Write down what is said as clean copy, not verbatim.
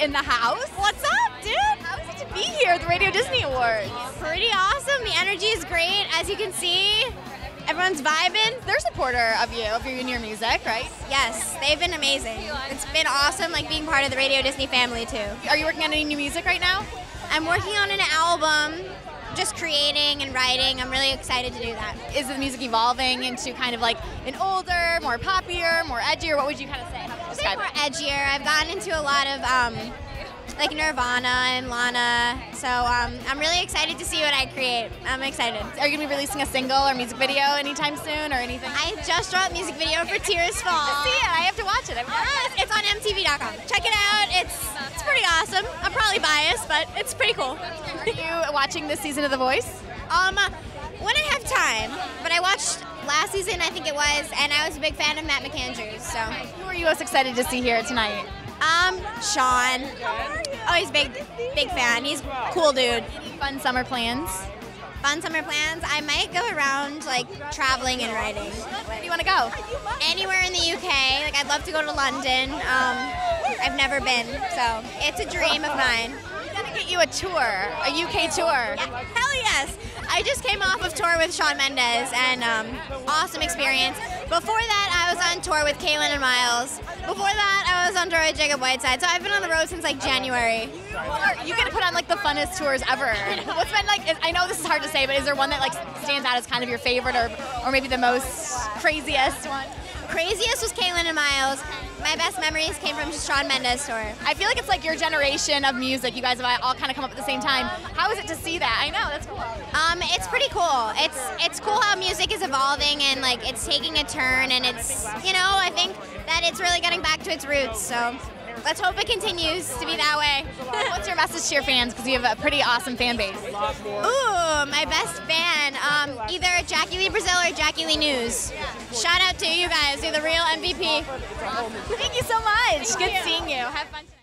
in the house. What's up, dude? How is it to be here at the Radio Disney Awards? Pretty awesome. The energy is great. As you can see, everyone's vibing. They're a supporter of you, in your music, right? Yes, they've been amazing. It's been awesome, like, being part of the Radio Disney family, too. Are you working on any new music right now? I'm working on an album, just creating and writing. I'm really excited to do that. Is the music evolving into kind of like an older, more poppier, more edgier? What would you kind of say? How would you describe it? More edgier. I've gotten into a lot of like Nirvana and Lana. So I'm really excited to see what I create. I'm excited. Are you going to be releasing a single or music video anytime soon or anything? I just dropped music video for Tears Fall. See it. I have to watch it. It's on MTV.com. Check it out. It's pretty awesome. I'm probably biased, but it's pretty cool. Are you watching this season of The Voice? When I have time, but I watched last season, I think it was, and I was a big fan of Matt McAndrews. So who are you most excited to see here tonight? Sean. Oh, he's a big fan. He's a cool dude. Fun summer plans? Fun summer plans? I might go around, like, traveling and writing. Where do you want to go? Anywhere in the UK. Like, I'd love to go to London. I've never been, so it's a dream of mine. I'm going to get you a tour, a UK tour. Yeah. Hell yes. I just came off of tour with Shawn Mendes, and awesome experience. Before that, I was on tour with Caitlin and Miles. Before that, I was on tour with Jacob Whiteside. So I've been on the road since like January. You get to put on like the funnest tours ever. What's been like? I know this is hard to say, but is there one that like stands out as kind of your favorite, or maybe the most craziest one? Craziest was Caitlin and Miles. My best memories came from Shawn Mendes' tour. I feel like it's like your generation of music. You guys have all kind of come up at the same time. How is it to see that? I know, that's cool. It's pretty cool. It's cool how music is evolving and like it's taking a turn, and it's, you know, I think that it's really getting back to its roots. So let's hope it continues to be that way. What's your message to your fans? Because you have a pretty awesome fan base. Ooh, my best fan. Either Jacquie Lee Brazil or Jacquie Lee News. Shout out to you guys. You're the real MVP. Thank you so much. Good seeing you. Have fun tonight.